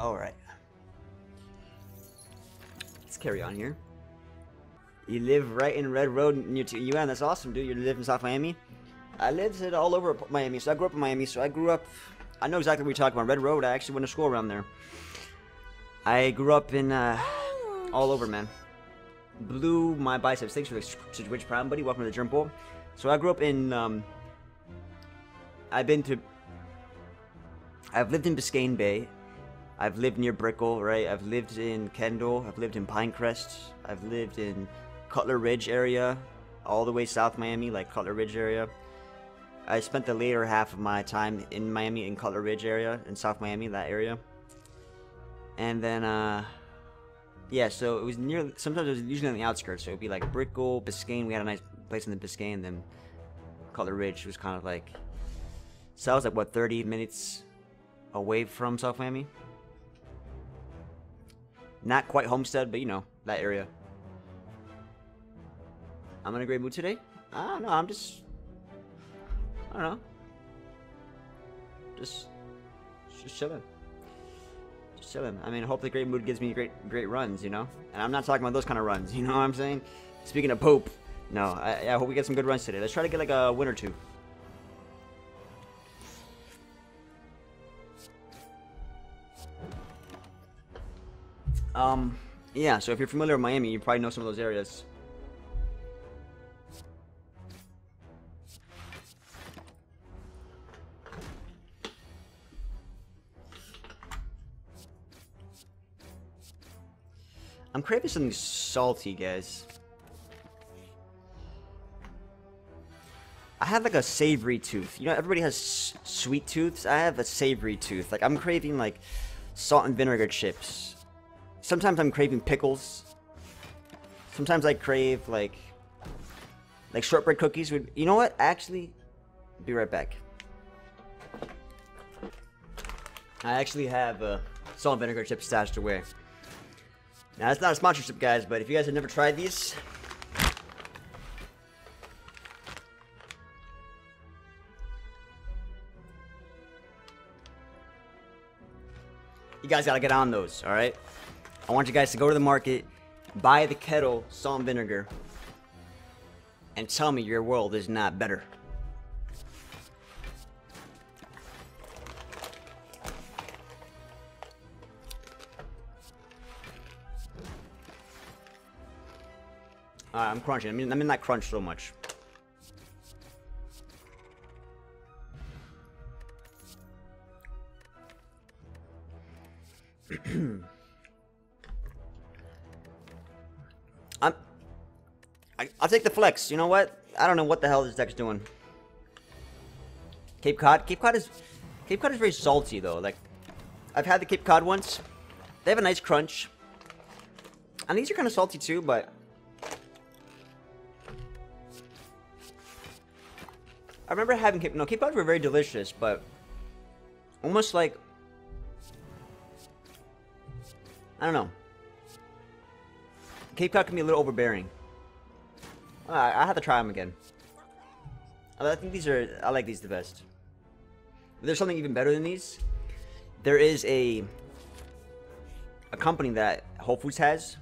Alright. Let's carry on here. You live right in Red Road near to UN. That's awesome, dude. You live in South Miami? I lived it all over Miami. So I grew up in Miami. So I grew up... I know exactly what you're talking about. Red Road. I actually went to school around there. I grew up in... all over, man. Blew my biceps. Thanks for the Switch Prime, buddy. Welcome to the Germ Bowl. So I grew up in... I've lived in Biscayne Bay. I've lived near Brickell, right? I've lived in Kendall. I've lived in Pinecrest. I've lived in Cutler Ridge area, all the way south Miami, like Cutler Ridge area. I spent the later half of my time in Miami, in Cutler Ridge area, in South Miami, that area. And then, yeah, so it was near, sometimes it was usually on the outskirts. So it'd be like Brickell, Biscayne. We had a nice place in the Biscayne. Then Cutler Ridge was kind of like, so I was like, what, 30 minutes away from South Miami? Not quite Homestead, but you know, that area. I'm in a great mood today? I don't know, I'm just... I don't know. Just chilling. Just chilling. I mean, I hope the great mood gives me great runs, you know? And I'm not talking about those kind of runs, you know what I'm saying? Speaking of poop. No, I hope we get some good runs today. Let's try to get like a win or two. Yeah, so if you're familiar with Miami, you probably know some of those areas. I'm craving something salty, guys. I have like a savory tooth. You know, everybody has sweet tooths. I have a savory tooth. Like, I'm craving like salt and vinegar chips. Sometimes I'm craving pickles. Sometimes I crave like shortbread cookies. Would you know what? Actually, be right back. I actually have salt and vinegar chips stashed away. Now that's not a sponsorship, guys, but if you guys have never tried these, you guys gotta get on those. All right. I want you guys to go to the market, buy the Kettle salt and vinegar, and tell me your world is not better. Alright, I'm crunching. I mean not crunch so much. I'll take the flex. You know what? I don't know what the hell this deck's doing. Cape Cod? Cape Cod is very salty, though. Like, I've had the Cape Cod once. They have a nice crunch. And these are kind of salty, too, but... I remember having Cape... No, Cape Cods were very delicious, but... Almost like... I don't know. Cape Cod can be a little overbearing. I have to try them again. I think these are... I like these the best. There's something even better than these. There is a company that Whole Foods has.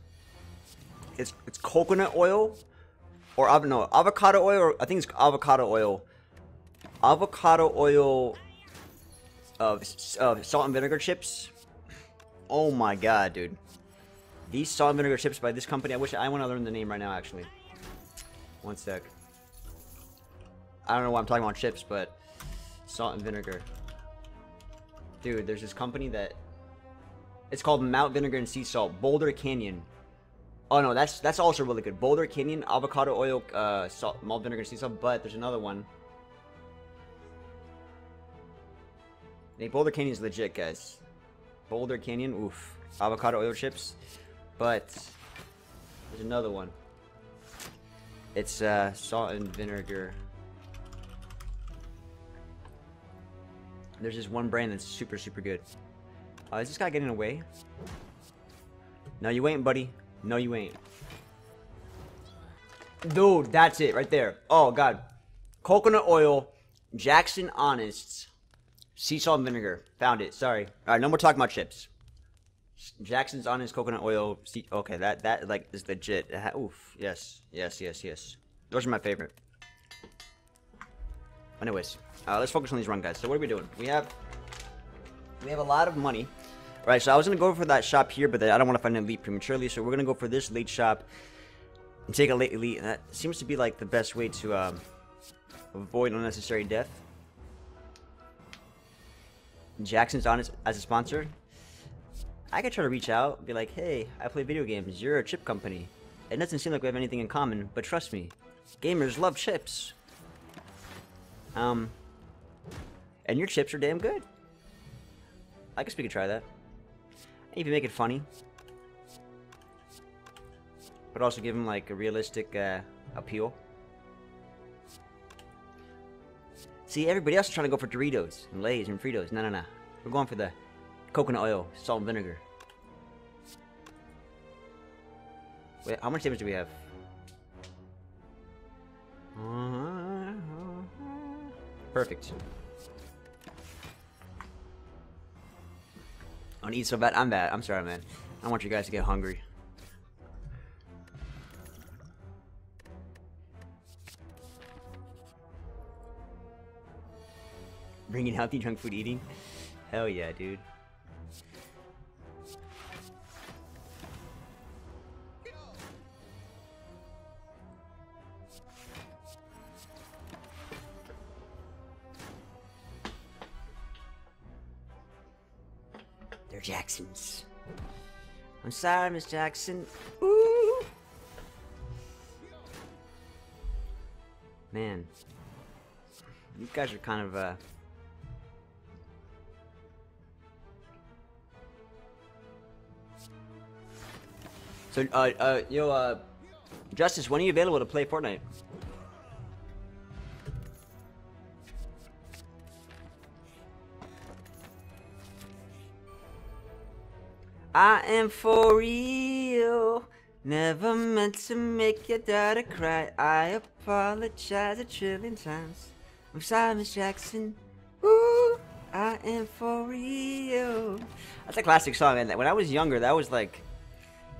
It's coconut oil, or no, avocado oil. Or I think it's avocado oil. Avocado oil of salt and vinegar chips. Oh my god, dude! These salt and vinegar chips by this company. I want to learn the name right now, actually. One sec. I don't know why I'm talking about chips, but salt and vinegar. Dude, there's this company that it's called Mount Vinegar and Sea Salt, Boulder Canyon. Oh no, that's also really good. Boulder Canyon, avocado oil, salt, malt vinegar and sea salt. But there's another one. Hey, Boulder Canyon's legit, guys. Boulder Canyon, oof, avocado oil chips. But there's another one. It's salt and vinegar. There's this one brand that's super, super good. Is this guy getting away? No, you ain't, buddy. No, you ain't. Dude, that's it right there. Oh, God. Coconut oil, Jackson's Honest, sea salt and vinegar. Found it. Sorry. All right, no more talking about chips. Jackson's Honest coconut oil. Okay, that like is legit. Oof. Yes. Yes. Yes. Yes. Those are my favorite. Anyways, let's focus on these run guys. So what are we doing? We have a lot of money. All right, so I was gonna go for that shop here, but I don't want to find an elite prematurely. So we're gonna go for this late shop and take a late elite. And that seems to be like the best way to avoid unnecessary death. Jackson's Honest as a sponsor. I could try to reach out and be like, hey, I play video games, you're a chip company. It doesn't seem like we have anything in common, but trust me, gamers love chips. And your chips are damn good. I guess we could try that. And even make it funny. But also give them like a realistic appeal. See, everybody else is trying to go for Doritos and Lay's and Fritos. No, no, no. We're going for the coconut oil, salt and vinegar. Wait, how much damage do we have? Perfect. I want to eat so bad. I'm bad. I'm sorry, man. I want you guys to get hungry. Bringing healthy junk food eating? Hell yeah, dude. Jackson's. I'm sorry, Miss Jackson. Ooh. Man. You guys are kind of, So, yo, Justice, when are you available to play Fortnite? I am for real, never meant to make your daughter cry. I apologize a trillion times. I'm sorry, Miss Jackson. Ooh, I am for real. That's a classic song, man. When I was younger, that was like,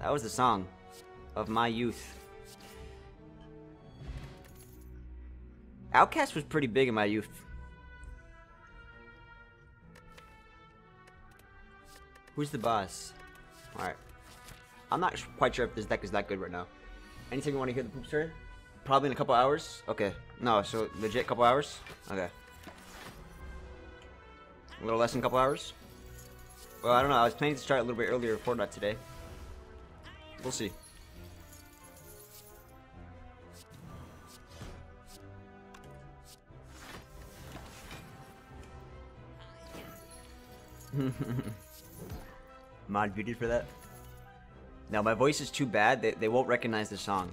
that was the song of my youth. Outkast was pretty big in my youth. Who's the boss? Alright. I'm not quite sure if this deck is that good right now. Anything you want to hear the poops turn? Probably in a couple hours? Okay. No, so legit couple hours? Okay. A little less than a couple hours? Well, I don't know. I was planning to start a little bit earlier for that today. We'll see. Mod muted for that. Now my voice is too bad, they won't recognize the song.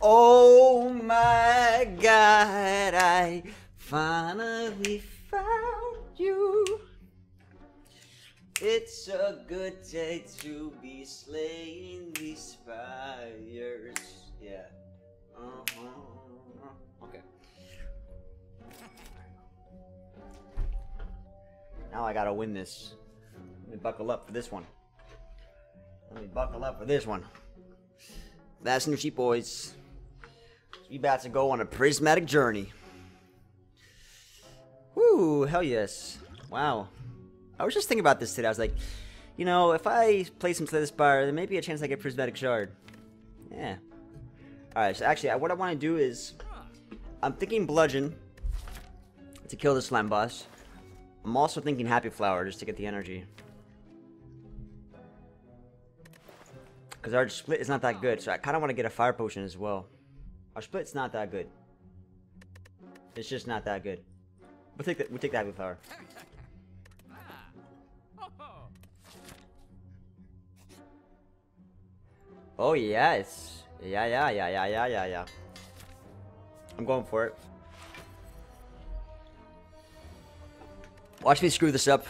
Oh my god, I finally found you. It's a good day to be slaying these fires. Yeah. Okay. Now I gotta win this. Let me buckle up for this one. Let me buckle up for this one. That's new sheep, boys. We about to go on a prismatic journey. Woo, hell yes. Wow. I was just thinking about this today. I was like, you know, if I play some Slay the Spire, there may be a chance I get Prismatic Shard. Yeah. Alright, so actually, what I want to do is, I'm thinking Bludgeon to kill the slime boss. I'm also thinking Happy Flower just to get the energy. Because our split is not that good, so I kind of want to get a fire potion as well. Our split's not that good. It's just not that good. We'll take the Happy Flower. Oh yes. Yeah. I'm going for it. Watch me screw this up.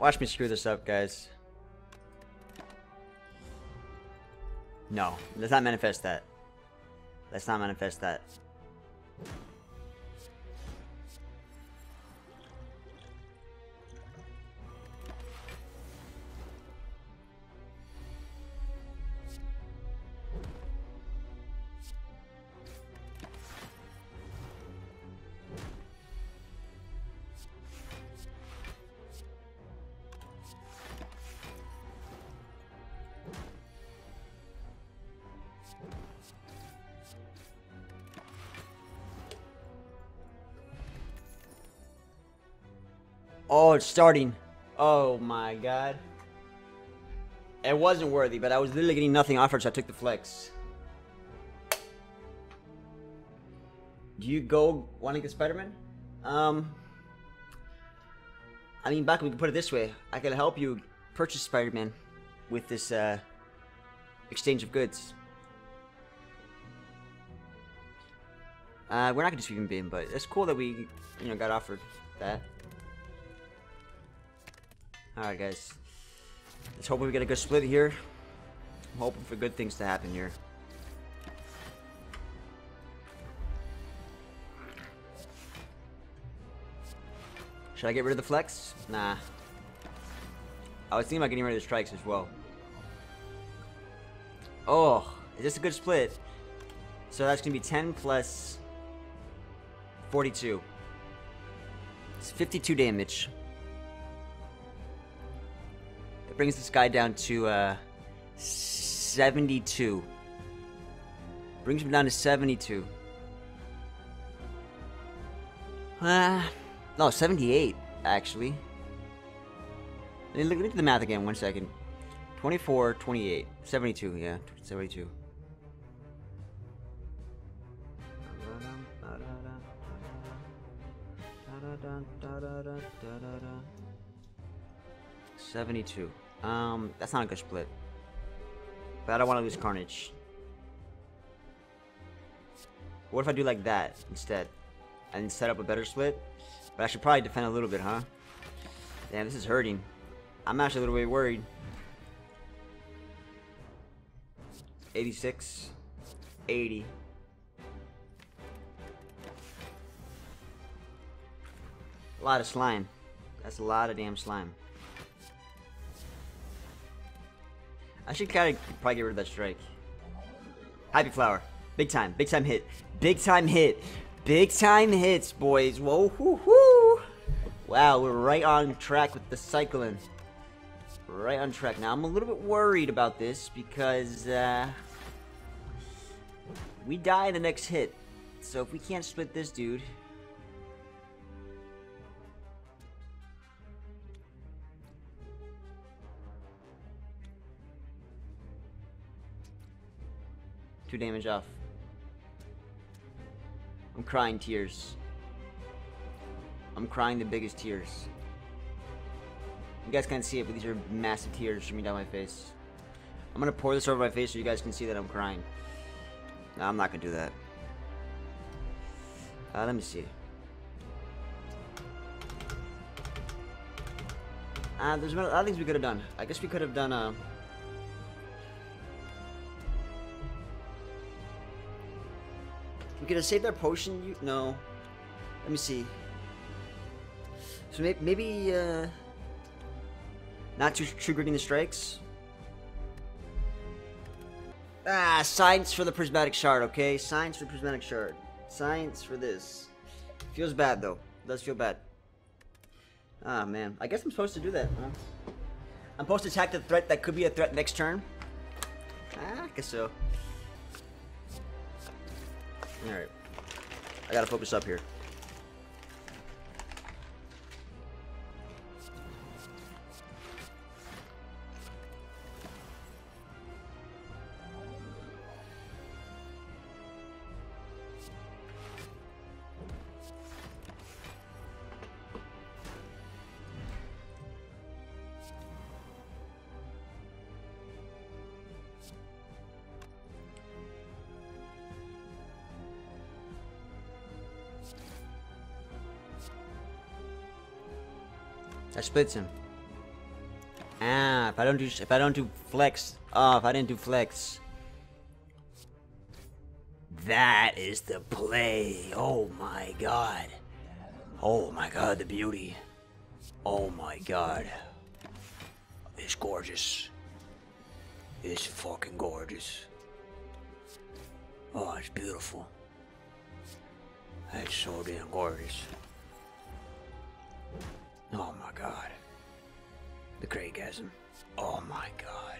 Watch me screw this up, guys. No, let's not manifest that. Let's not manifest that. Oh, it's starting. Oh my god. It wasn't worthy, but I was literally getting nothing offered, so I took the flex. Do you go want to get Spider-Man? I mean, back, we can put it this way. I can help you purchase Spider-Man with this exchange of goods. We're not gonna sweep him in, but it's cool that we, you know, got offered that. Alright, guys. Let's hope we get a good split here. I'm hoping for good things to happen here. Should I get rid of the flex? Nah. I was thinking about getting rid of the strikes as well. Oh, is this a good split? So that's gonna be 10 plus 42. It's 52 damage. That brings this guy down to 72. Brings him down to 72. No, 78, actually. Look at the math again, one second. 24, 28, 72, yeah, 72. That's not a good split. But I don't want to lose Carnage. What if I do like that instead? And set up a better split? But I should probably defend a little bit, huh? Damn, this is hurting. I'm actually a little bit worried. 86. 80. A lot of slime. That's a lot of damn slime. I should kind of probably get rid of that strike. Happy Flower. Big time. Big time hit. Big time hit. Big time hits, boys. Whoa, hoo, hoo. Wow, we're right on track with the cycling. Right on track. Now, I'm a little bit worried about this because we die the next hit. So if we can't split this dude... Two damage off. I'm crying tears. I'm crying the biggest tears. You guys can't see it, but these are massive tears streaming down my face. I'm gonna pour this over my face so you guys can see that I'm crying. No, I'm not gonna do that. Let me see. There's a lot of things we could have done. I guess we could have done we could have saved our potion. No. Let me see. So maybe not triggering the strikes. Ah, science for the Prismatic Shard, okay? Science for the Prismatic Shard. Science for this. Feels bad, though. Does feel bad. Ah, man. I guess I'm supposed to do that, huh? I'm supposed to attack the threat that could be a threat next turn? Ah, I guess so. Alright, I gotta focus up here. That splits him. Ah, if I don't do flex, oh, if I didn't do flex. That is the play. Oh my god. Oh my god, the beauty. Oh my god. It's gorgeous. It's fucking gorgeous. Oh, it's beautiful. It's so damn gorgeous. Oh my god. The Craigasm. Oh my god.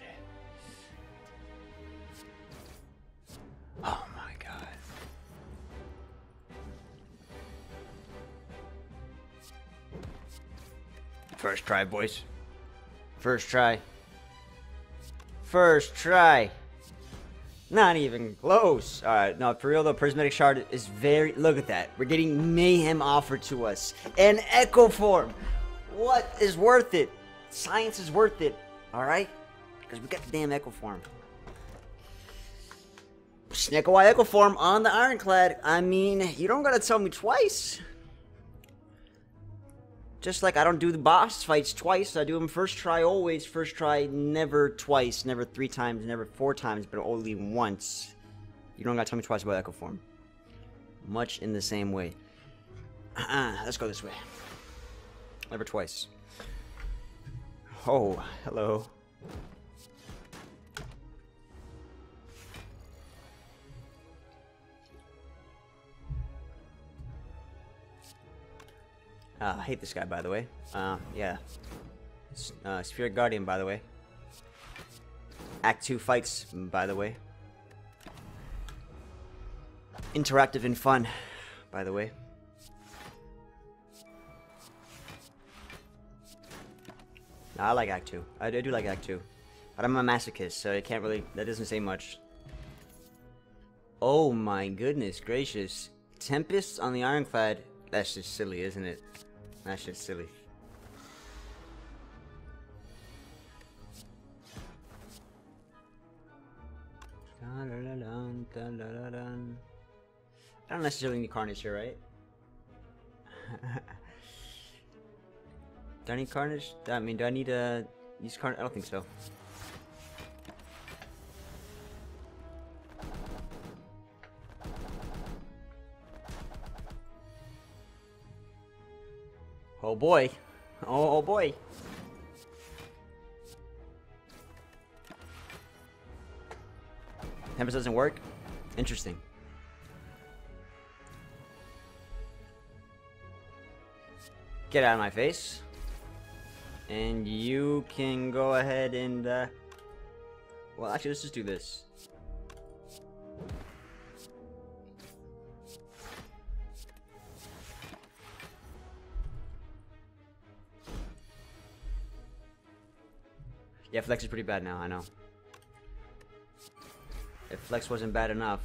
Oh my god. First try, boys. First try. First try. Not even close. Alright, no, for real though, Prismatic Shard is very... Look at that. We're getting Mayhem offered to us. An Echo Form. What is worth it? Science is worth it. Alright? Because we got the damn Echo Form. Snecko Eye Echo Form on the Ironclad. I mean, you don't gotta tell me twice. Just like I don't do the boss fights twice, I do them first try always, first try never twice, never three times, never four times, but only once. You don't gotta tell me twice about Echo Form. Much in the same way. Let's go this way. Never twice. Oh, hello. I hate this guy, by the way. Yeah. Spirit Guardian, by the way. Act 2 fights, by the way. Interactive and fun, by the way. No, I like Act 2. I do like Act 2. But I'm a masochist, so I can't really... That doesn't say much. Oh my goodness gracious. Tempests on the Ironclad. That's just silly, isn't it? That's just silly. I don't necessarily need Carnage here, right? Do I need Carnage? I mean, do I need to use Carnage? I don't think so. Oh boy. Oh boy. Tempest doesn't work? Interesting. Get out of my face. And you can go ahead and, well, actually, let's just do this. Yeah, Flex is pretty bad now, I know. If Flex wasn't bad enough...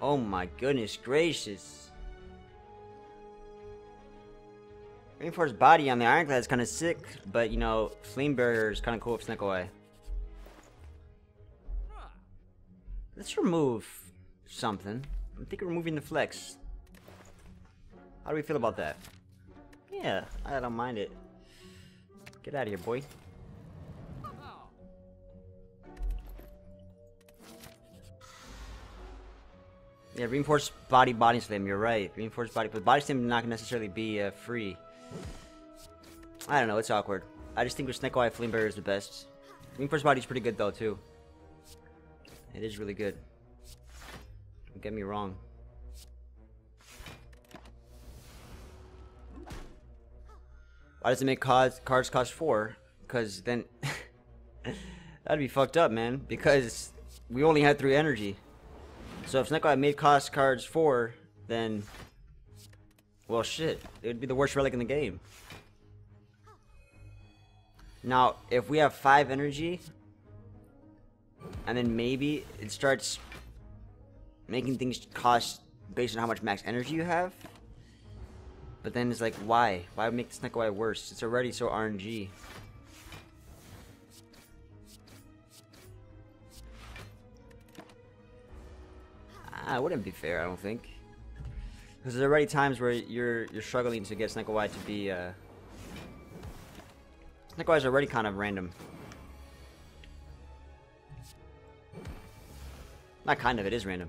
Oh my goodness gracious! Reinforced Body on the Ironclad is kind of sick, but you know, Flame Barrier is kind of cool with Snecko Eye. Let's remove something. I think we're removing the Flex. How do we feel about that? Yeah, I don't mind it. Get out of here, boy. Yeah, Reinforced Body, Body Slam, you're right. Reinforced Body, but Body Slam is not going to necessarily be free. I don't know, it's awkward. I just think with Snecko Eye, Flame Barrier is the best. Reinforced Body is pretty good though, too. It is really good. Don't get me wrong. Why does it make cards cost 4? Because then... That'd be fucked up, man. Because we only had 3 energy. So if Snecko Eye made cost cards 4, then... Well, shit. It would be the worst relic in the game. Now, if we have 5 energy, and then maybe it starts making things cost based on how much max energy you have. But then it's like, why? Why make the Snecko Eye worse? It's already so RNG. Ah, it wouldn't be fair, I don't think. Because there's already times where you're struggling to get Snecko Eye to be, Snecko Eye is already kind of random. Not kind of, it is random.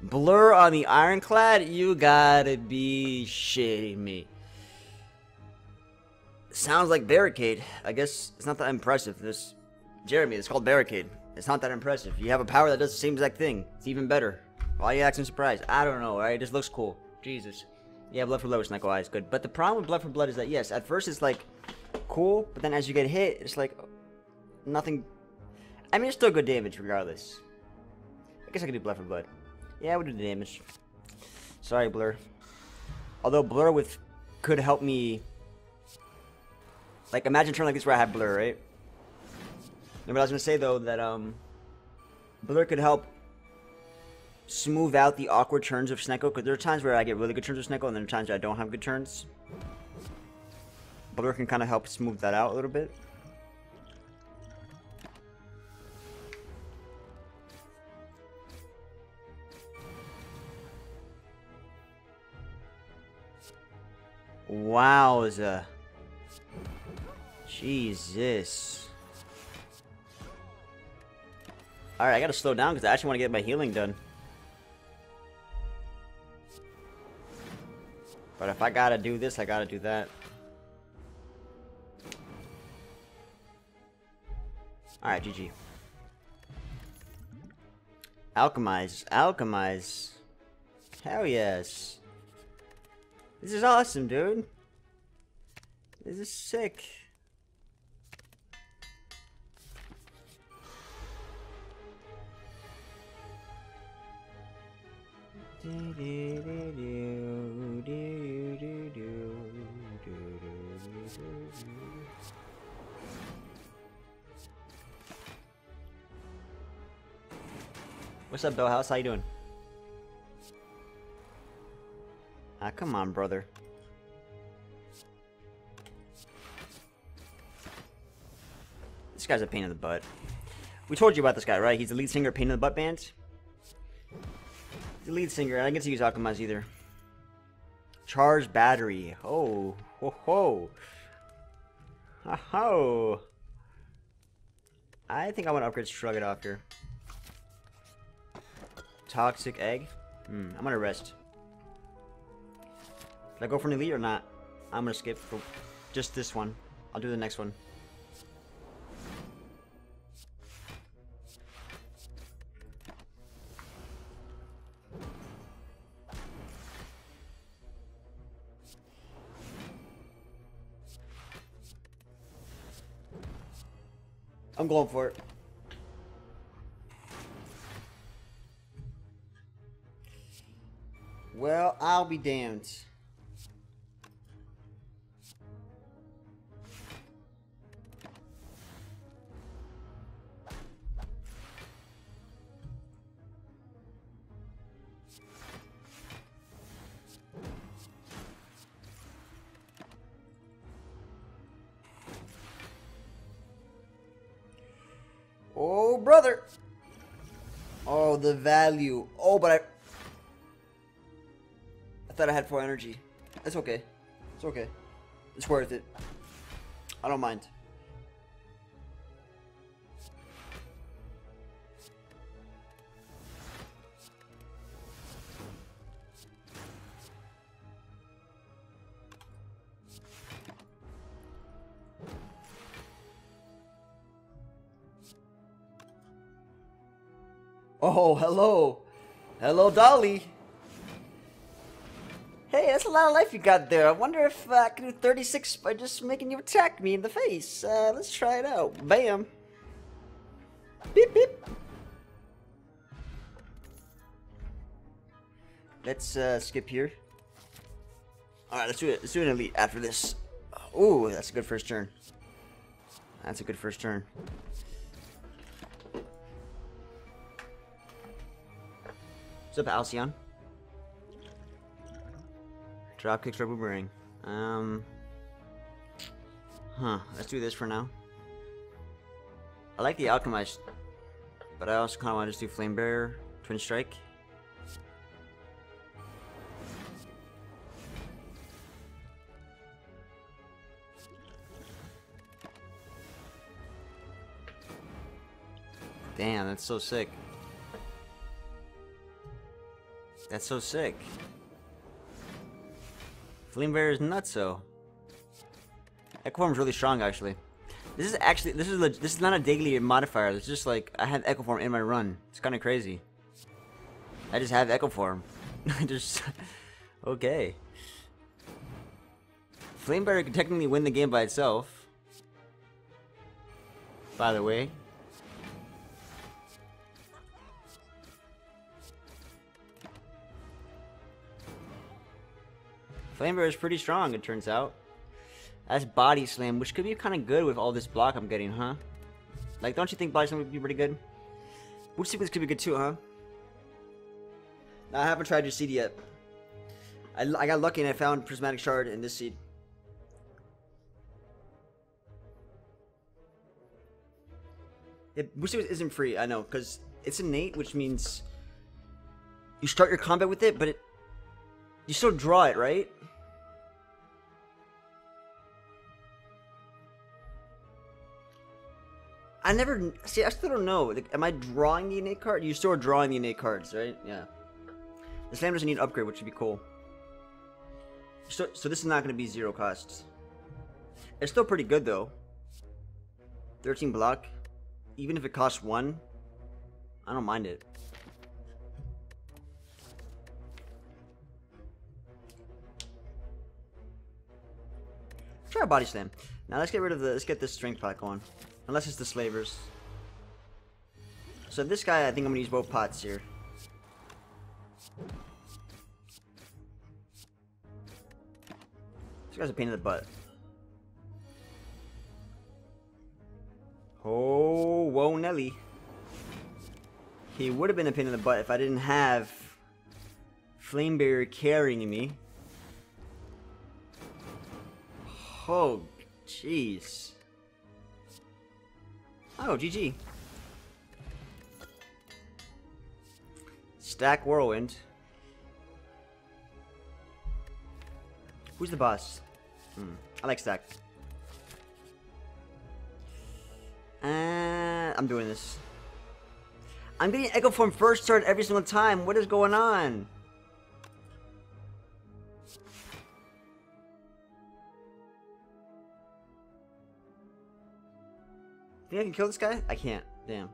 Blur on the Ironclad? You gotta be shitting me. Sounds like Barricade. I guess it's not that impressive. This Jeremy, it's called Barricade. It's not that impressive. You have a power that does the same exact thing. It's even better. Why are you acting surprised? I don't know, alright? It just looks cool. Jesus. Yeah, Blood for Blood with Snecko Eye is good. But the problem with Blood for Blood is that, yes, at first it's like cool, but then as you get hit, it's like nothing. I mean, it's still good damage regardless. I guess I could do Blood for Blood. Yeah, I would do the damage. Sorry, Blur. Although Blur with could help me. Like, imagine a turn like this where I have Blur, right? No, but I was gonna say though that Blur could help smooth out the awkward turns of Snecko, because there are times where I get really good turns with Snecko, and then there are times where I don't have good turns. Blur can kind of help smooth that out a little bit. Wowza. Jesus. Alright, I gotta slow down because I actually want to get my healing done. But if I gotta do this, I gotta do that. Alright, GG. Alchemize. Alchemize. Hell yes. This is awesome, dude. This is sick. What's up, Bill House? How you doing? Ah, come on, brother. This guy's a pain in the butt. We told you about this guy, right? He's the lead singer of Pain in the Butt Band. The lead singer, and I get to use Alchemize either. Charge battery. Oh, ho ho. Ha ho. I think I want to upgrade Shrug It Off here. Toxic Egg. I'm gonna rest. Did I go for an elite or not? I'm gonna skip for just this one. I'll do the next one. I'm going for it. Well, I'll be damned. Oh, brother. Oh, the value. Oh, but I thought I had 4 energy. It's okay. It's okay. It's worth it. I don't mind. Oh, hello. Hello, Dolly. Hey, that's a lot of life you got there. I wonder if I can do 36 by just making you attack me in the face. Let's try it out. Bam. Beep, beep. Let's skip here. Alright, let's do it. Let's do an elite after this. Ooh, that's a good first turn. That's a good first turn. What's up, Alcyon? Dropkick, triple boomerang. Let's do this for now. I like the Alchemized, but I also kind of want to just do Flame Barrier, Twin Strike. Damn, that's so sick. That's so sick. Flame Barrier is nutso. Echo Form is really strong, actually. This is actually, this is not a daily modifier. It's just like I have Echo Form in my run. It's kind of crazy. I just have Echo Form. Okay. Flame Barrier can technically win the game by itself. By the way. Flame Barrier is pretty strong, it turns out. That's Body Slam, which could be kind of good with all this block I'm getting, huh? Like, don't you think Body Slam would be pretty good? Boot Sequence could be good too, huh? I haven't tried your seed yet. I got lucky and I found Prismatic Shard in this seed. Boot Sequence isn't free, I know, because it's innate, which means you start your combat with it, but you still draw it, right? I never... See, I still don't know. Like, am I drawing the innate card? You still are drawing the innate cards, right? Yeah. The slam doesn't need an upgrade, which would be cool. So this is not going to be zero costs. It's still pretty good, though. 13 block. Even if it costs 1, I don't mind it. Try a Body Slam. Now let's get rid of the... Let's get this strength pack on. Unless it's the Slavers. So this guy, I think I'm going to use both pots here. This guy's a pain in the butt. Oh, whoa, Nelly. He would have been a pain in the butt if I didn't have Flame Barrier carrying me. Oh, jeez. Oh, GG. Stack Whirlwind. Who's the boss? I like Stack. I'm doing this. I'm getting Echo Form first turn every single time. What is going on? Think I can kill this guy? I can't. Damn.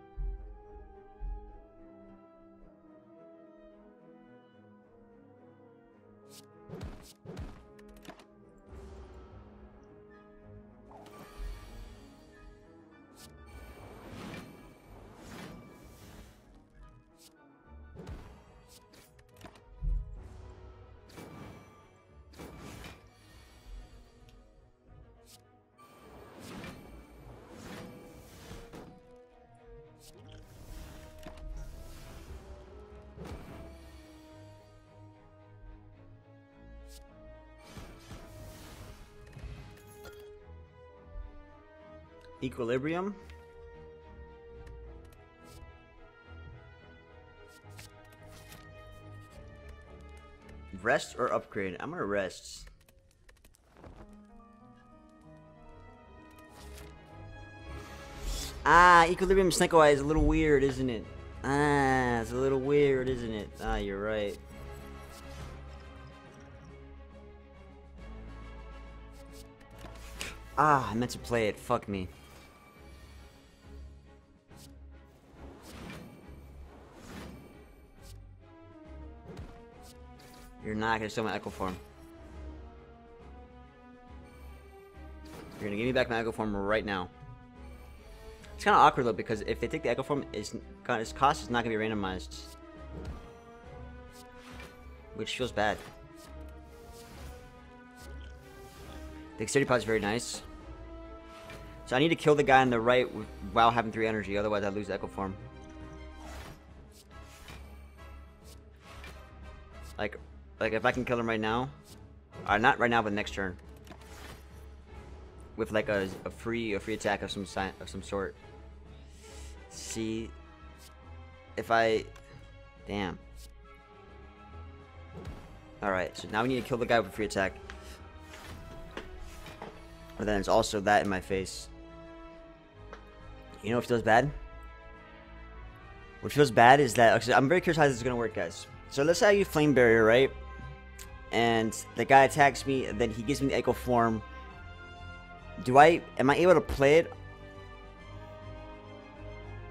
Equilibrium. Rest or upgrade? I'm gonna rest. Ah, Equilibrium Snecko Eye is a little weird, isn't it? Ah, it's a little weird, isn't it? Ah, you're right. Ah, I meant to play it. Fuck me. You're not gonna steal my Echo Form. You're gonna give me back my Echo Form right now. It's kind of awkward though, because if they take the Echo Form, its cost is not gonna be randomized, which feels bad. The Dexterity Pod is very nice. So I need to kill the guy on the right while having 3 energy, otherwise I lose Echo Form. Like if I can kill him right now, not right now, but next turn, with like a free attack of some sort. See, if I, damn. All right, so now we need to kill the guy with a free attack. But then there's also that in my face. You know what feels bad? What feels bad is that I'm very curious how this is gonna work, guys. So let's say you Flame Barrier, right? And the guy attacks me, and then he gives me the Echo Form. Am I able to play it?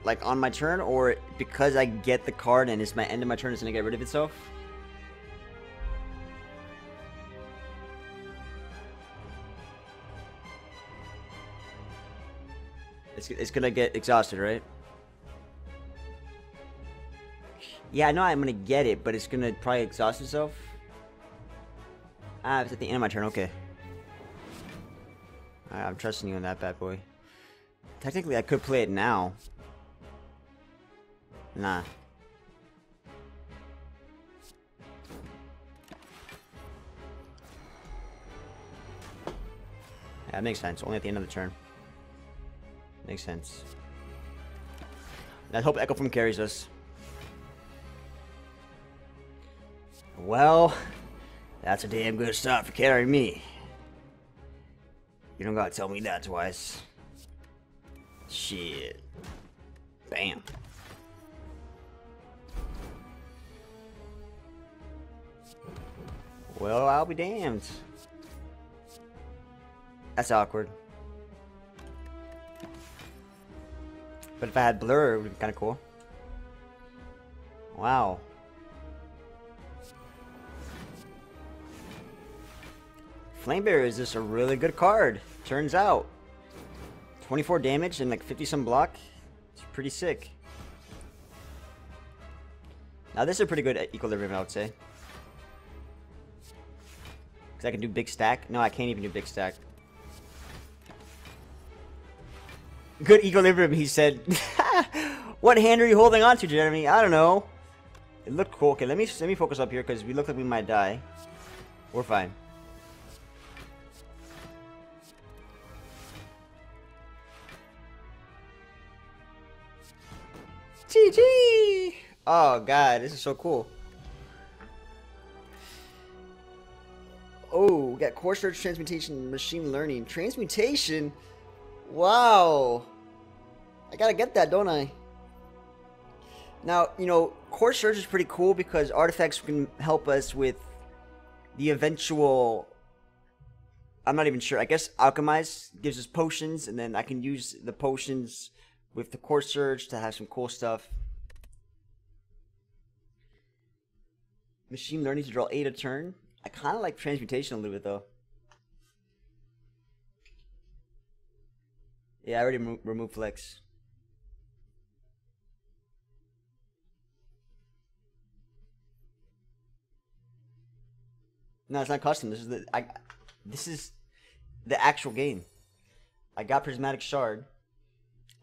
like on my turn, or because I get the card and it's my end of my turn, it's gonna get rid of itself? It's gonna get exhausted, right? Yeah, I know I'm gonna get it, but it's gonna probably exhaust itself. Ah, it's at the end of my turn, okay. Alright, I'm trusting you on that bad boy. Technically, I could play it now. Nah. Yeah, that makes sense, only at the end of the turn. Makes sense. Let's hope Echo Form carries us. Well, that's a damn good start for carrying me. You don't gotta tell me that twice. Shit. Bam. Well, I'll be damned. That's awkward. But if I had Blur, it would be kind of cool. Wow. Flame Barrier is just a really good card, turns out. 24 damage and like 50-some block. It's pretty sick. Now this is a pretty good Equilibrium, I would say. Because I can do big stack. No, I can't even do big stack. Good Equilibrium, he said. What hand are you holding on to, Jeremy? I don't know. It looked cool. Okay, let me focus up here because we look like we might die. We're fine. GG! Oh god, this is so cool. Oh, we got Core Surge, Transmutation, Machine Learning. Transmutation? Wow! I gotta get that, don't I? Now, you know, Core Surge is pretty cool because artifacts can help us with the eventual... I'm not even sure. I guess Alchemize gives us potions, and then I can use the potions with the Core Surge to have some cool stuff. Machine Learning to draw 8 a turn. I kind of like Transmutation a little bit though. Yeah, I already removed Flex. No, it's not custom. This is the actual game. I got Prismatic Shard.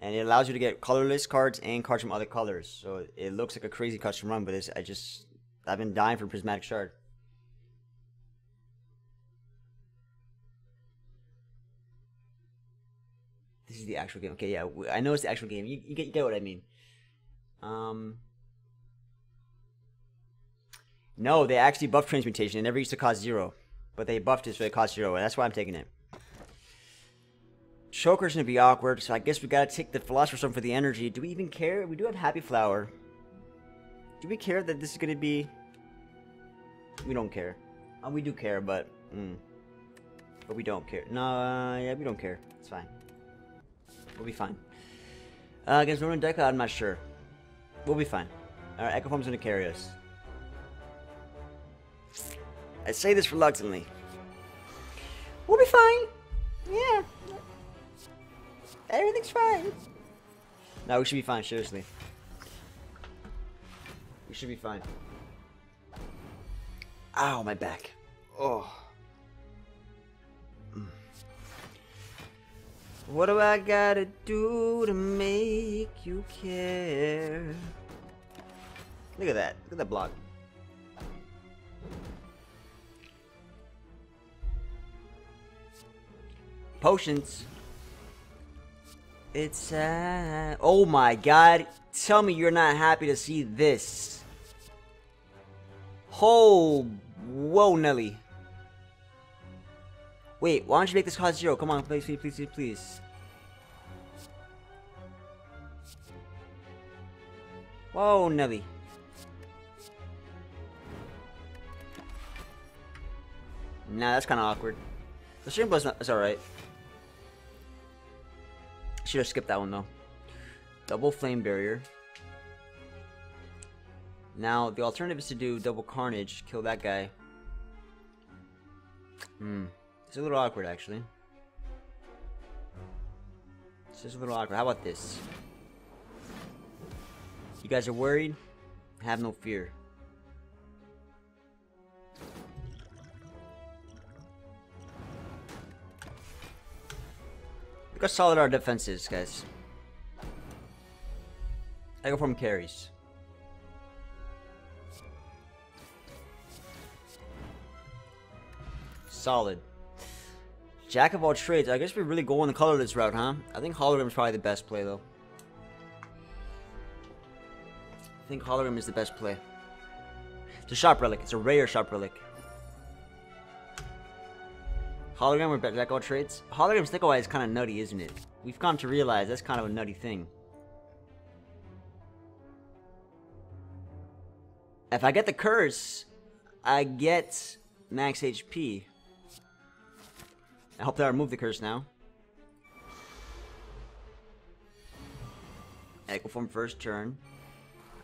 And it allows you to get colorless cards and cards from other colors. So it looks like a crazy custom run, but it's, I've been dying for Prismatic Shard. This is the actual game. Okay, yeah, I know it's the actual game. You get what I mean. No, they actually buffed Transmutation. It never used to cost 0. But they buffed it so it cost 0, and that's why I'm taking it. Choker's gonna be awkward, so I guess we gotta take the Philosopher's Stone for the energy. Do we even care? We do have Happy Flower. Do we care that this is gonna be... We don't care. We do care, but... But we don't care. No, yeah, we don't care. It's fine. We'll be fine. Against Ronan Deca, I'm not sure. We'll be fine. Alright, Echo Form's gonna carry us. I say this reluctantly. We'll be fine! Yeah! Everything's fine. No, we should be fine, seriously. We should be fine. Ow, my back. Oh. What do I gotta do to make you care? Look at that. Look at that block. Potions. It's sad. Oh my god. Tell me you're not happy to see this. Oh, whoa, Nelly. Wait, why don't you make this cost 0? Come on, please, please, please, please. Whoa, Nelly. Nah, that's kind of awkward. The stream blast is alright. Should have skipped that one though. double Flame Barrier. Now, the alternative is to do double Carnage, kill that guy. It's a little awkward, actually. It's just a little awkward. How about this? You guys are worried? Have no fear. Look how solid our defense is, guys. Echo Form carries. Solid. Jack of all trades. I guess we really go on the colorless route, huh? I think Hologram is probably the best play, though. I think Hologram is the best play. It's a Sharp Relic. It's a rare Sharp Relic. Hologram or Jack of all trades? Hologram Snecko Eye is kind of nutty, isn't it? We've come to realize that's kind of a nutty thing. If I get the curse, I get max HP. I hope that I remove the curse now. Echo Form first turn.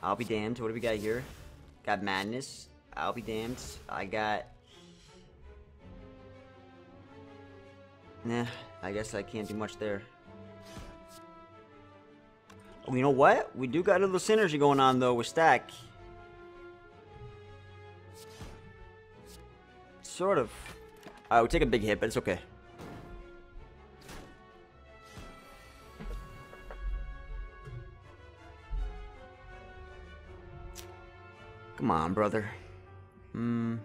I'll be damned. What do we got here? Got Madness. I'll be damned. I got... Nah, I guess I can't do much there. Oh, you know what? We do got a little synergy going on, though, with Stack. Sort of. Alright, we take a big hit, but it's okay. Come on, brother. I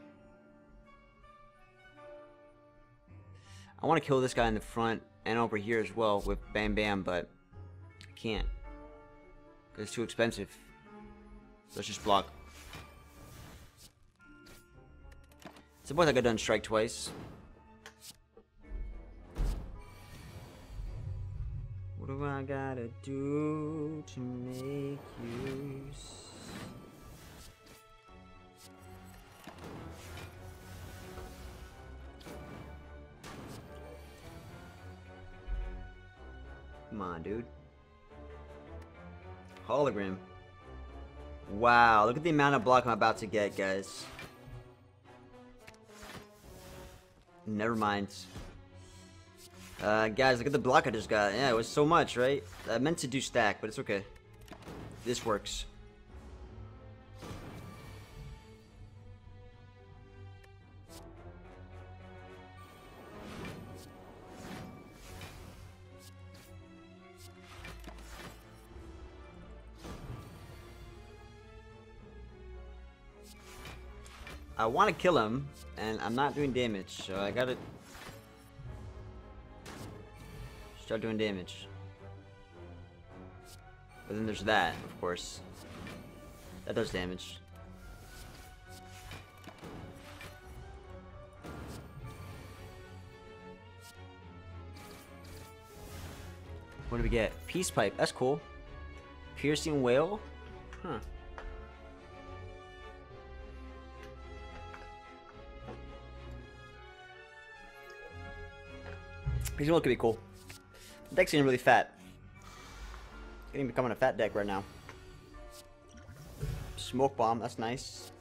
want to kill this guy in the front and over here as well with Bam Bam, but I can't. Because it's too expensive. Let's just block. Suppose I got done strike twice. What do I gotta do to make use? Come on, dude. Hologram. Wow, look at the amount of block I'm about to get, guys. Never mind. Guys, look at the block I just got. Yeah, it was so much, right? I meant to do Stack, but it's okay. This works. I want to kill him, and I'm not doing damage, so I gotta start doing damage. But then there's that, of course. That does damage. What do we get? Peace Pipe, that's cool. Piercing Whale? Huh. He's looking to be cool. The deck's getting really fat. It's getting becoming a fat deck right now. Smoke Bomb, that's nice.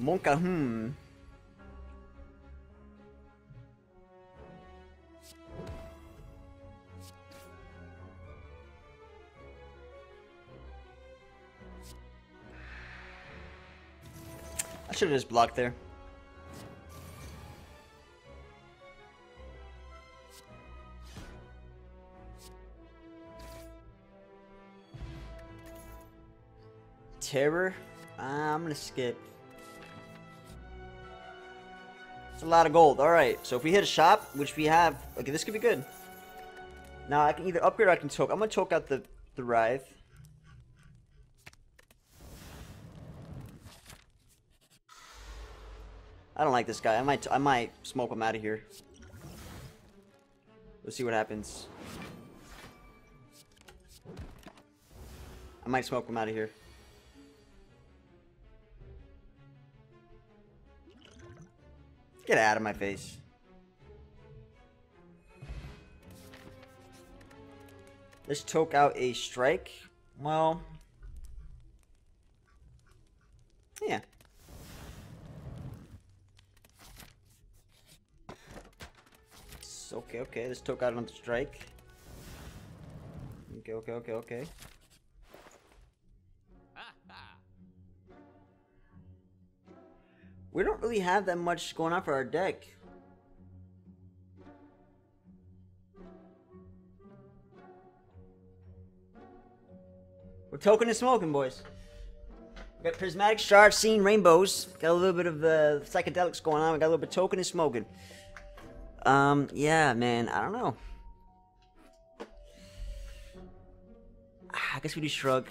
Monka, Should have just blocked there. Terror. I'm gonna skip. It's a lot of gold. Alright, so if we hit a shop, which we have, okay, this could be good. Now I can either upgrade or I can choke. I'm gonna choke out the Writhe. I don't like this guy. I might smoke him out of here. Let's see what happens. I might smoke him out of here. Get out of my face. Let's choke out a strike. Well, yeah. It's okay, okay. Let's choke out another strike. Okay, okay, okay, okay. We don't really have that much going on for our deck. We're token and smoking, boys. We got Prismatic Shard, Seeing Rainbows. Got a little bit of psychedelics going on. We got a little bit of token and smoking. Yeah, man, I don't know. I guess we do Shrug.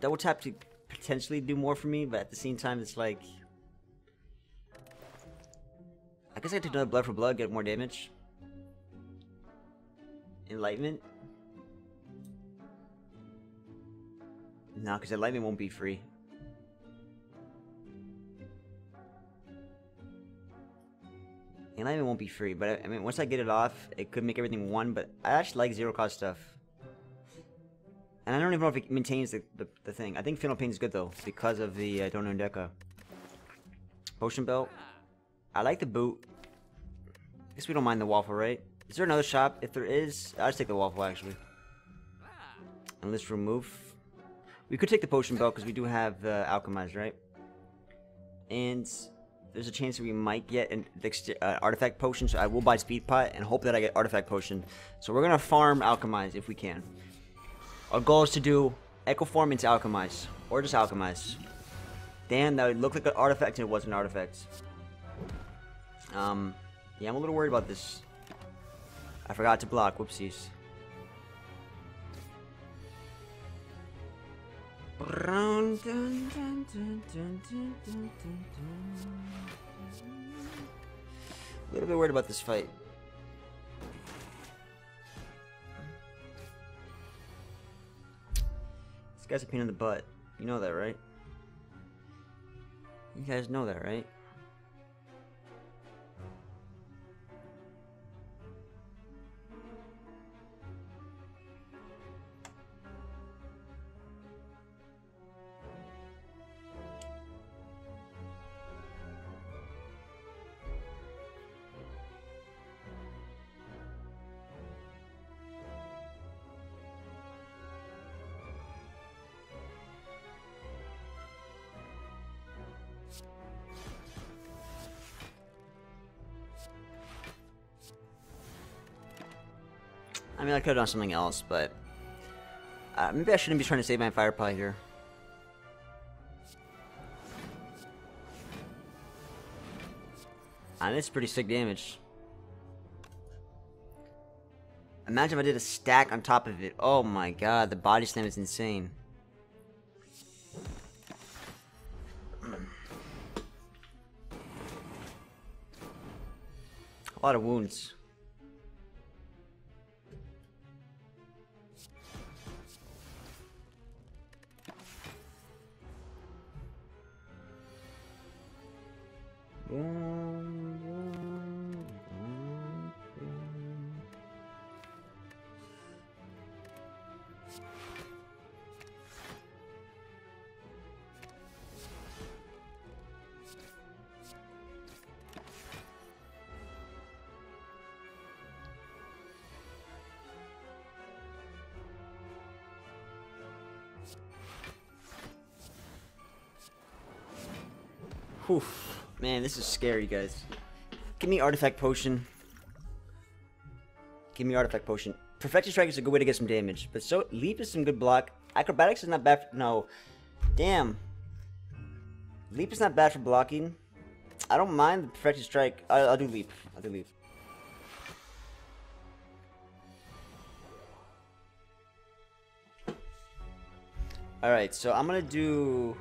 Double tap to potentially do more for me, but at the same time, it's like... I guess I take another Blood for Blood, get more damage. Enlightenment? No, because Enlightenment won't be free. Enlightenment won't be free, but I mean, once I get it off, it could make everything one, but I actually like zero cost stuff. And I don't even know if it maintains the thing. I think Final Pain is good, though, because of the Dono and Deca. Potion Belt. I like the boot. I guess we don't mind the waffle, right? Is there another shop? If there is, I'll just take the waffle, actually. And let's remove. We could take the potion belt, because we do have the Alchemize, right? And there's a chance that we might get an artifact potion, so I will buy Speed Pot and hope that I get artifact potion. So we're going to farm Alchemize if we can. Our goal is to do Echo Form into Alchemize, or just Alchemize. Damn, that would look like an artifact, and it was an artifact. Yeah, I'm a little worried about this. I forgot to block, whoopsies. A little bit worried about this fight. This guy's a pain in the butt. You know that, right? You guys know that, right? I mean, I could have done something else, but maybe I shouldn't be trying to save my Fireply here. And it's pretty sick damage. Imagine if I did a stack on top of it. Oh my god, the body slam is insane. A lot of wounds. Oof. Man, this is scary, guys. Give me Artifact Potion. Give me Artifact Potion. Perfection Strike is a good way to get some damage, but so Leap is some good block. Acrobatics is not bad for... No. Damn. Leap is not bad for blocking. I don't mind the Perfection Strike. I'll do Leap. I'll do Leap. Alright, so I'm gonna do...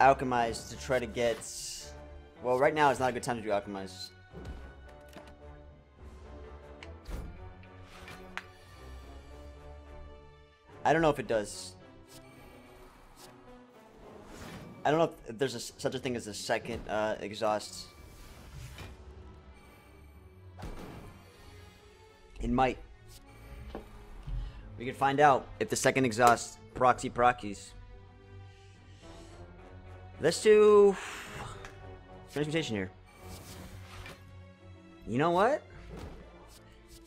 Alchemize to try to get... Well, right now it's not a good time to do Alchemize. I don't know if it does. I don't know if there's such a thing as a second exhaust. It might. We can find out if the second exhaust proxies. Let's do transmutation here. You know what?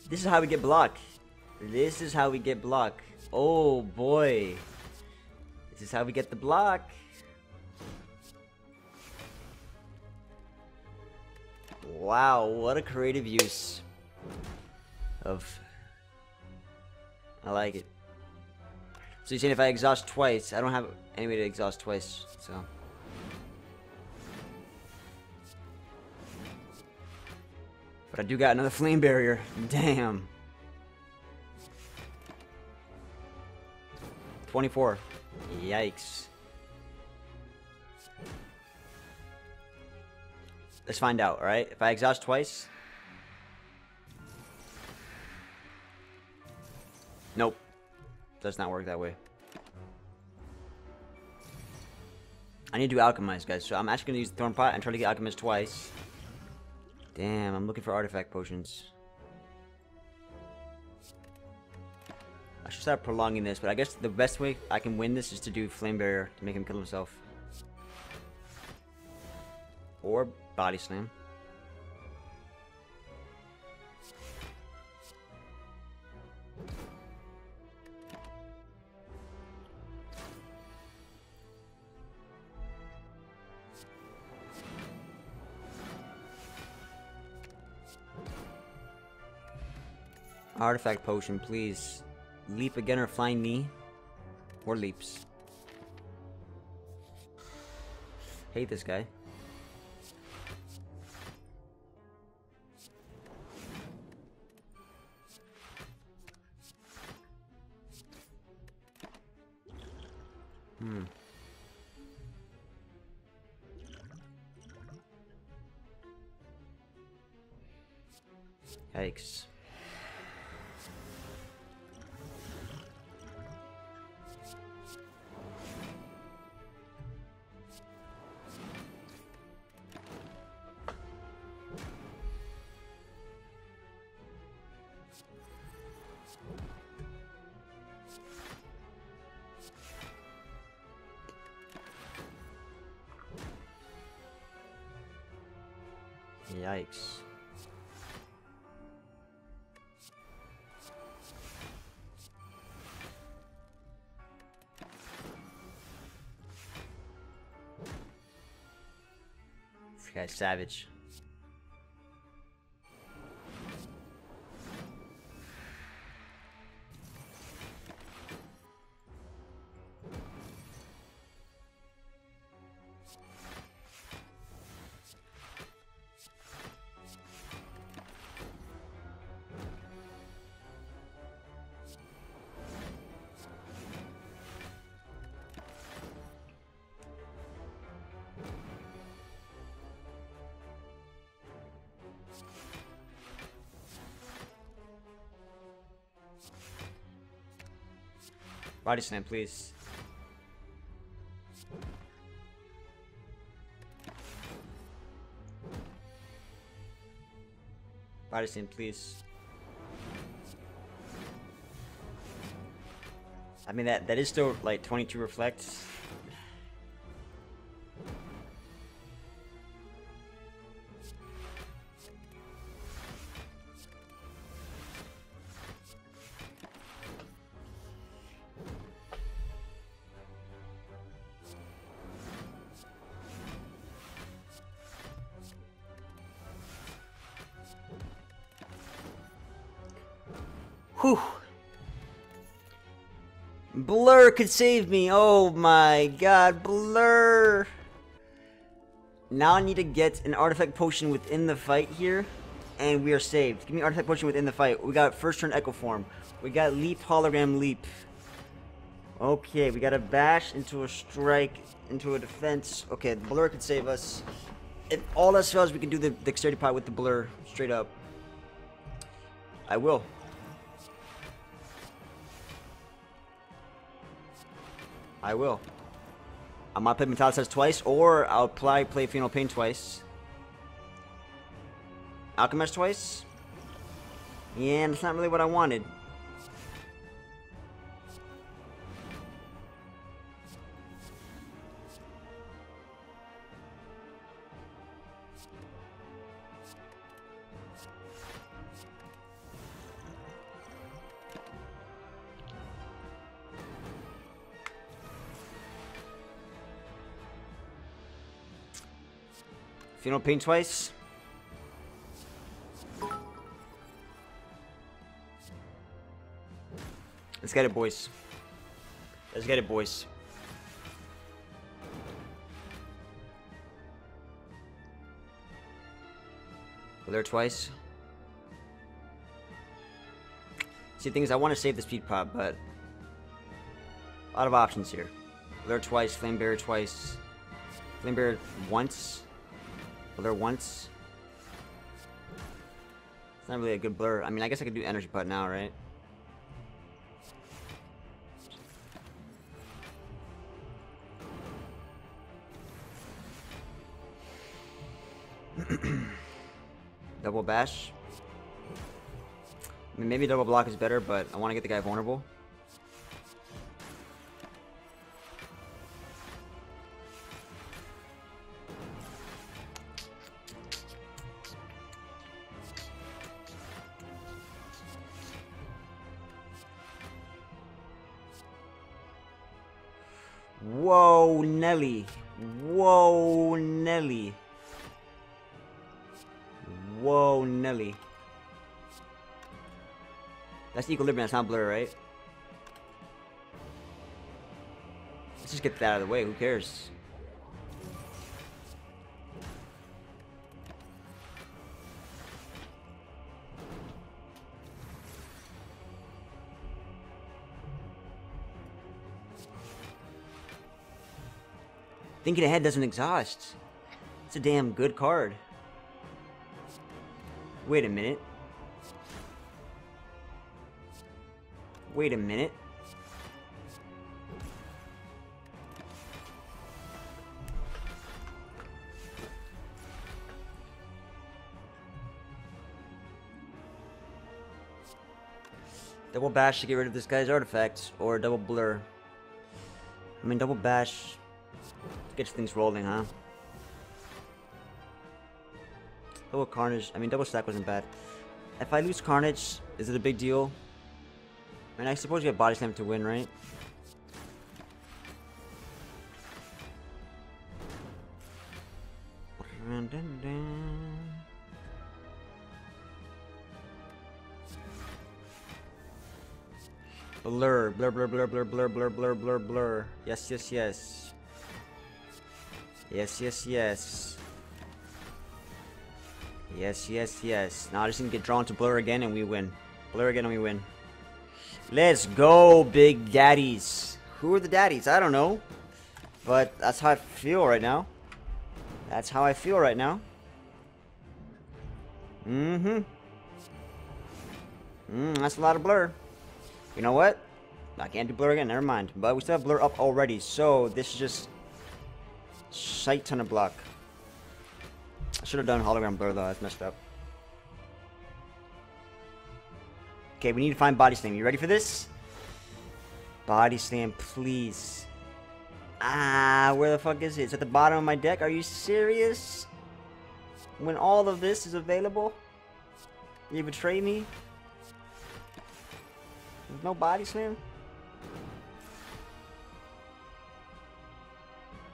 This is how we get block. This is how we get block. Oh boy. This is how we get the block. Wow, what a creative use of... I like it. So you're saying if I exhaust twice, I don't have any way to exhaust twice, so... But I do got another flame barrier. Damn. 24. Yikes. Let's find out, alright? If I exhaust twice... Nope. Does not work that way. I need to do Alchemize, guys. So I'm actually going to use the Thorn Pot and try to get Alchemist twice. Damn, I'm looking for artifact potions. I should start prolonging this, but I guess the best way I can win this is to do Flame Barrier to make him kill himself. Or Body Slam. Artifact potion, please. Leap again or flying knee. Or leaps. Hate this guy. Yikes. Yikes. This guy's savage. Body slam, please. Body slam, please. I mean, that is still like 22 reflects. Whew. Blur could save me. Oh my god, Blur. Now I need to get an artifact potion within the fight here, and we are saved. Give me artifact potion within the fight. We got first turn echo form. We got leap, hologram, leap. Okay, we got a bash into a strike, into a defense. Okay, the blur could save us. If all else fails, we can do the dexterity pot with the blur straight up. I will. I will. I might play Metallicize twice, or I'll play Phenol Pain twice. Alchemist twice? Yeah, that's not really what I wanted. If you don't ping twice. Let's get it, boys. Let's get it, boys. Blur twice. See, the thing is, I want to save the speed pop, but a lot of options here. Blur twice, Flame Barrier twice, Flame Barrier once, Blur once. It's not really a good blur. I mean, I guess I could do Energy Putt now, right? Double bash. I mean, maybe double block is better, but I want to get the guy vulnerable. Whoa, Nelly. Whoa, Nelly. Whoa, Nelly. That's Equilibrium, that's not Blur, right? Let's just get that out of the way, who cares? Thinking ahead doesn't exhaust. It's a damn good card. Wait a minute. Wait a minute. Double bash to get rid of this guy's artifacts, or double blur. I mean, double bash gets things rolling, huh? Double carnage. I mean, double stack wasn't bad. If I lose carnage, is it a big deal? I mean, I suppose you have Body Slam to win, right? Blur, blur, blur, blur, blur, blur, blur, blur, blur, blur. Yes, yes, yes. Yes, yes, yes. Yes, yes, yes. Now I just need to get drawn to blur again and we win. Blur again and we win. Let's go, big daddies. Who are the daddies? I don't know, but that's how I feel right now. That's how I feel right now. That's a lot of blur. You know what? I can't do blur again. Never mind. But we still have blur up already, so this is just shite ton of block. I should have done hologram blur though. That's messed up. Okay, we need to find Body Slam. You ready for this? Body Slam, please. Ah, where the fuck is it? It's at the bottom of my deck. Are you serious? When all of this is available? You betray me? There's no Body Slam?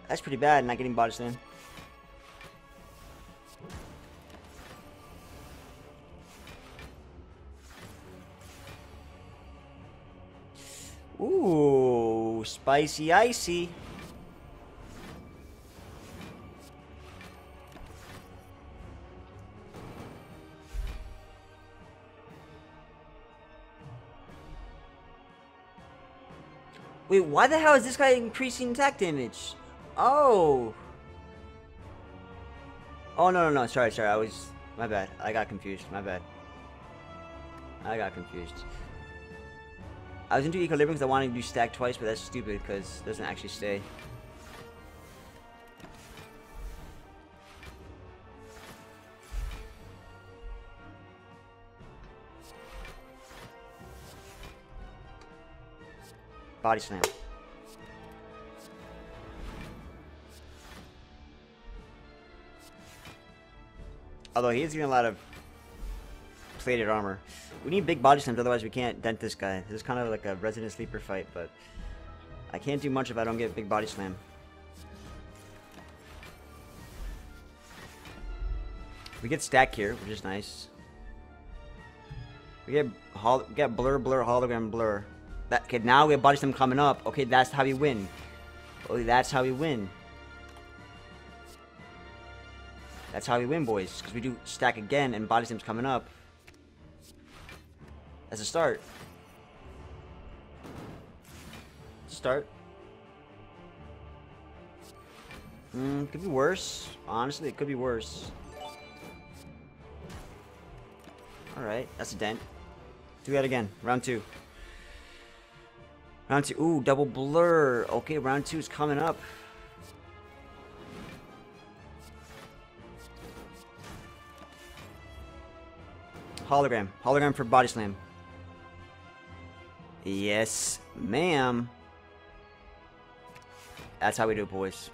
That's pretty bad, not getting Body Slam. Ooh, spicy icy. Wait, why the hell is this guy increasing attack damage? Oh. Oh, no, no, no. Sorry, sorry. My bad. I got confused. My bad. I got confused. I was into Equilibrium because I wanted to do stack twice, but that's stupid because it doesn't actually stay. Body slam. Although he is getting a lot of plated armor. We need big body slams, otherwise we can't dent this guy. This is kind of like a resident sleeper fight, but I can't do much if I don't get big body slam. We get Stack here, which is nice. We get Blur, Hologram, Blur. That, okay, now we have Body Slam coming up. Okay, that's how we win. Oh, that's how we win. That's how we win, boys. Because we do Stack again, and Body Slam's coming up. That's a start. Start. Could be worse. Honestly, it could be worse. Alright, that's a dent. Do that again. Round two. Round two. Ooh, double Blur. Okay, round two is coming up. Hologram. Hologram for Body Slam. Yes, ma'am. That's how we do it, boys.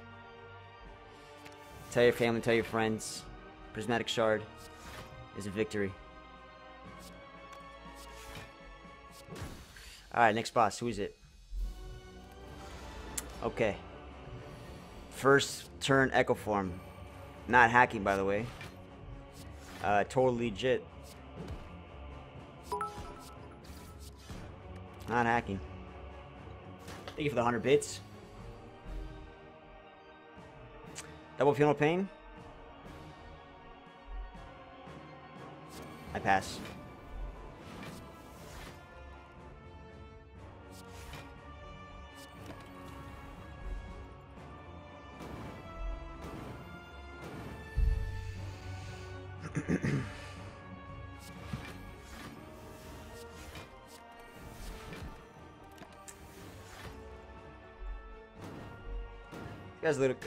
Tell your family, tell your friends. Prismatic Shard is a victory. Alright, next boss. Who is it? Okay. First turn Echo Form. Not hacking, by the way. Totally legit. Not hacking. Thank you for the 100 bits. Double Funeral Pain. I pass.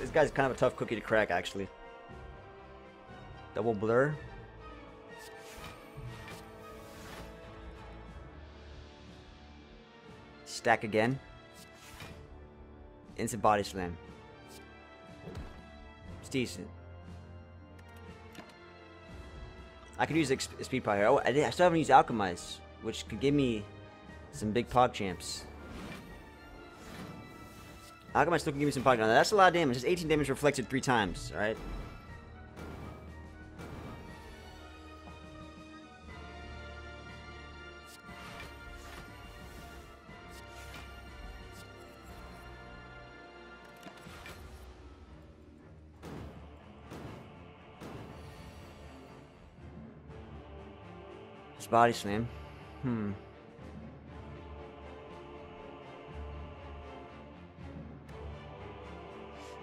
This guy's kind of a tough cookie to crack, actually. Double Blur. Stack again. Instant Body Slam. It's decent. I could use Speed Power here. Oh, I still haven't used Alchemize, which could give me some big pog champs. How come I still can give me some pocket? Now that's a lot of damage. It's 18 damage reflected 3 times, alright? It's Body Slam.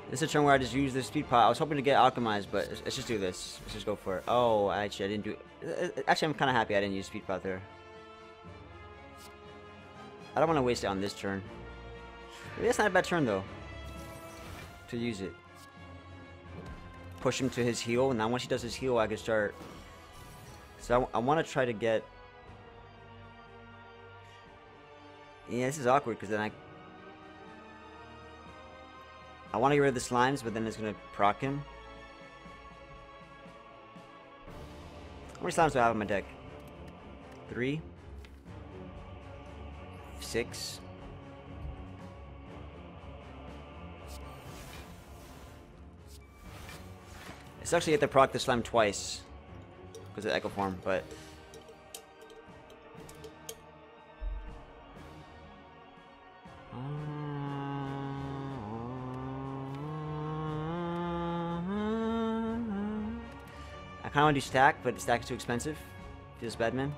This is a turn where I just use this Speed Pot. I was hoping to get Alchemized, but let's just do this. Let's just go for it. Oh, actually, I didn't do it. Actually, I'm kind of happy I didn't use Speed Pot there. I don't want to waste it on this turn. Maybe that's not a bad turn, though, to use it. Push him to his heal. Now, once he does his heal, I can start. So, I want to try to get. Yeah, this is awkward, because then I want to get rid of the slimes, but then it's going to proc him. How many slimes do I have on my deck? 3. 6. It's actually get to proc the slime twice because of Echo Form, but I want to do Stack, but Stack is too expensive. Do this Batman.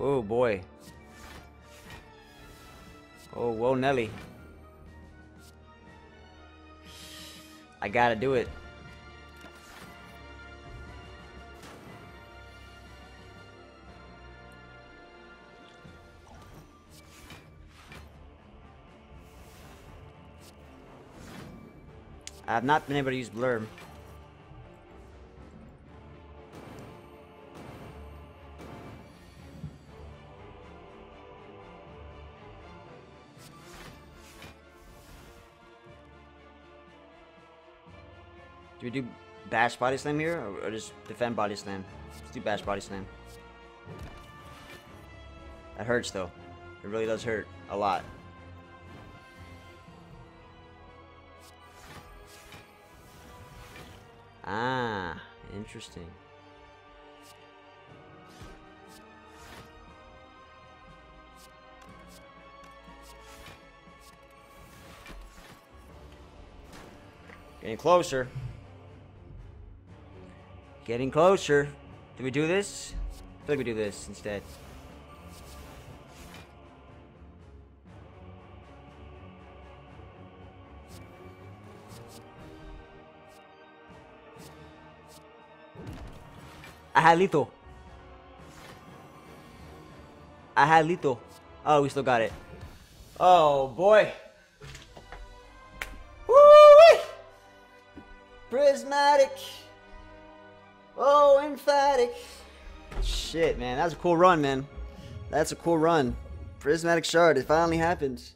Oh boy. Oh, whoa, Nelly. I gotta do it. I've not been able to use Blur. Do we do bash body slam here, or just defend body slam? Let's do bash body slam. That hurts though. It really does hurt a lot. Ah, interesting. Getting closer. Getting closer. Do we do this? I feel like we do this instead. I had Lito. Oh, we still got it. Oh boy. Woo-wee! Prismatic. Oh, emphatic. Shit, man. That's a cool run, man. That's a cool run. Prismatic Shard. It finally happens.